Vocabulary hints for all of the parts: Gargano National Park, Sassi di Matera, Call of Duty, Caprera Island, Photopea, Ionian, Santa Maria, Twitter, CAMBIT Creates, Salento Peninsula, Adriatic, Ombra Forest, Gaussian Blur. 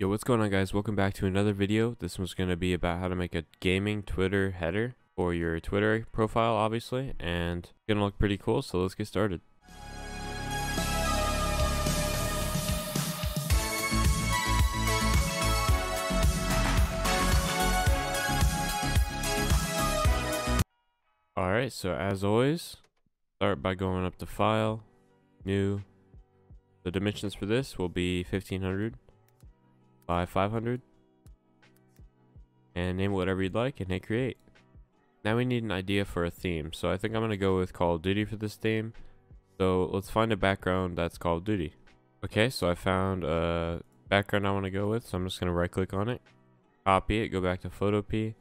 Yo, what's going on, guys? Welcome back to another video. This one's going to be about how to make a gaming Twitter header for your Twitter profile, obviously, and it's going to look pretty cool, so let's get started. Alright, so as always, start by going up to File, New. The dimensions for this will be 1500. By 500, and name whatever you'd like, and hit create. Now we need an idea for a theme, so I think I'm gonna go with Call of Duty for this theme. So let's find a background that's Call of Duty. Okay, so I found a background I want to go with, so I'm just gonna right click on it, copy it, go back to Photopea,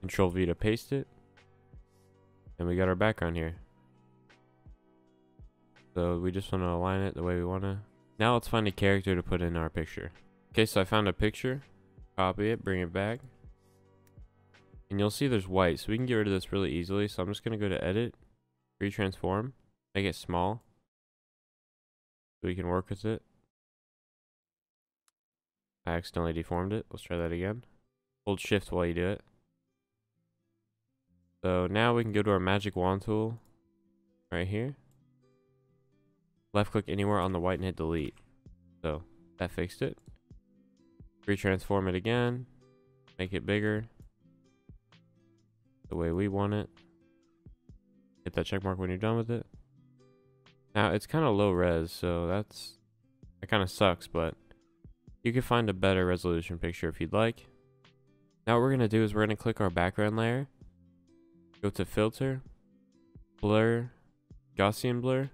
Control V to paste it, and we got our background here. So we just want to align it the way we want to. Now let's find a character to put in our picture. Okay, so I found a picture, copy it, bring it back, and you'll see there's white, so we can get rid of this really easily. So I'm just going to go to Edit, Retransform, make it small, so we can work with it. I accidentally deformed it. Let's try that again. Hold Shift while you do it. So now we can go to our magic wand tool right here. Left click anywhere on the white and hit Delete. So that fixed it. Retransform it again, make it bigger the way we want it. Hit that check mark when you're done with it. Now it's kind of low res, so that kind of sucks, but you can find a better resolution picture if you'd like. Now what we're going to do is we're going to click our background layer, go to Filter, Blur, Gaussian Blur,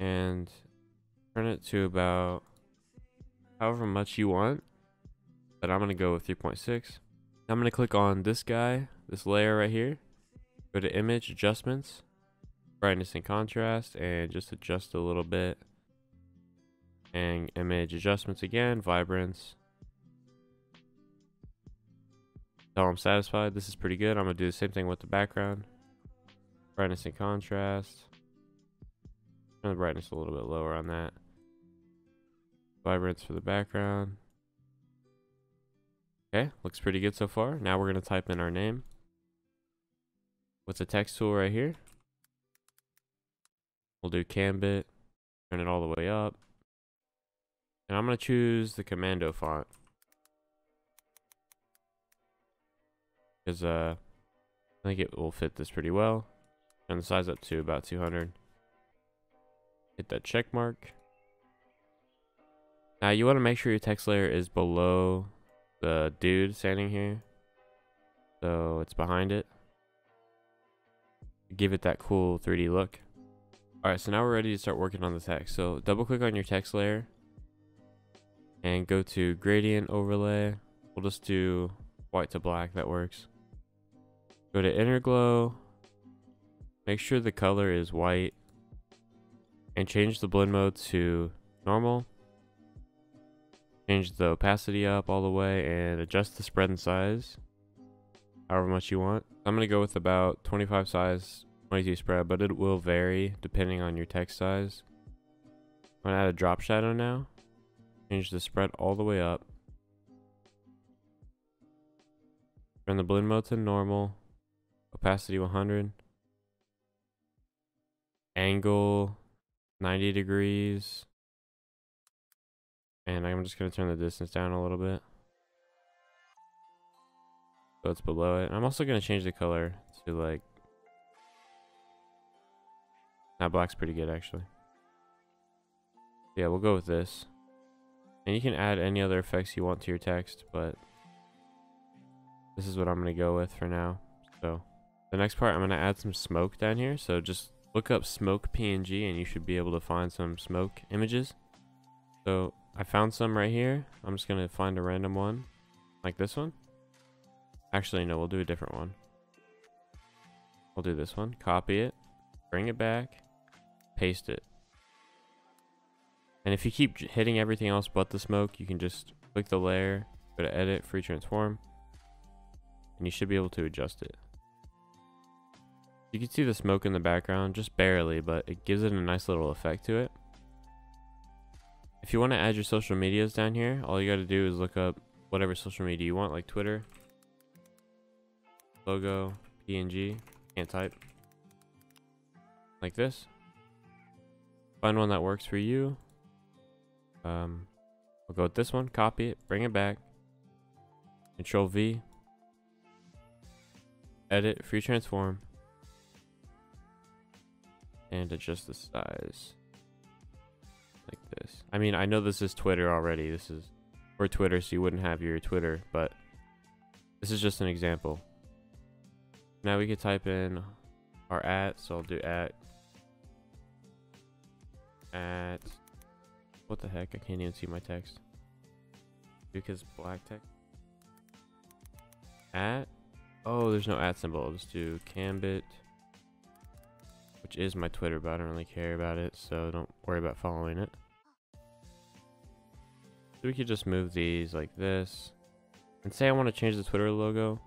and turn it to about however much you want, but I'm going to go with 3.6. I'm going to click on this guy, this layer right here, go to Image, Adjustments, Brightness and Contrast, and just adjust a little bit, and Image Adjustments again, Vibrance, so I'm satisfied. This is pretty good. I'm going to do the same thing with the background, Brightness and Contrast, turn the brightness a little bit lower on that. Vibrance for the background. Okay, looks pretty good so far. Now we're going to type in our name with the text tool right here. We'll do Cambit, turn it all the way up. And I'm going to choose the Commando font, because I think it will fit this pretty well. Turn the size up to about 200. Hit that check mark. Now you want to make sure your text layer is below the dude standing here, so it's behind it. Give it that cool 3D look. Alright, so now we're ready to start working on the text. So double click on your text layer and go to Gradient Overlay. We'll just do white to black, that works. Go to Inner Glow. Make sure the color is white and change the blend mode to normal. Change the opacity up all the way and adjust the spread and size however much you want. I'm going to go with about 25 size, 22 spread, but it will vary depending on your text size. I'm going to add a drop shadow now. Change the spread all the way up. Turn the blend mode to normal. Opacity 100. Angle 90 degrees. And I'm just going to turn the distance down a little bit, so it's below it. I'm also going to change the color to like... Now black's pretty good, actually. Yeah, we'll go with this. And you can add any other effects you want to your text, but this is what I'm going to go with for now. So the next part, I'm going to add some smoke down here. So just look up smoke PNG and you should be able to find some smoke images. So I found some right here. I'm just going to find a random one, like this one. Actually, no, we'll do a different one. We'll do this one. Copy it, bring it back, paste it. And if you keep hitting everything else but the smoke, you can just click the layer, go to Edit, Free Transform, and you should be able to adjust it. You can see the smoke in the background, just barely, but it gives it a nice little effect to it. If you want to add your social medias down here, all you got to do is look up whatever social media you want, like Twitter, logo, PNG, can't type, like this. Find one that works for you. I'll go with this one, copy it, bring it back, Control V, edit, free transform, and adjust the size like this. I mean, I know this is Twitter already. This is for Twitter, so you wouldn't have your Twitter, but this is just an example. Now we could type in our at, so I'll do at, what the heck? I can't even see my text because black text. At, oh, there's no at symbol. I'll just do Cambit, which is my Twitter, but I don't really care about it, so don't worry about following it. So we could just move these like this, and say I want to change the Twitter logo.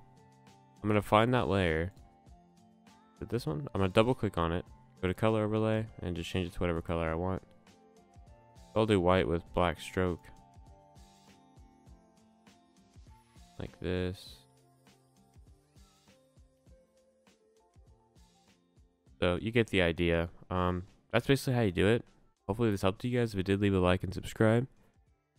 I'm gonna find that layer. Is it this one? I'm gonna double click on it, go to color overlay, and just change it to whatever color I want. I'll do white with black stroke. Like this. So you get the idea. That's basically how you do it. Hopefully this helped you guys. If it did, leave a like and subscribe. And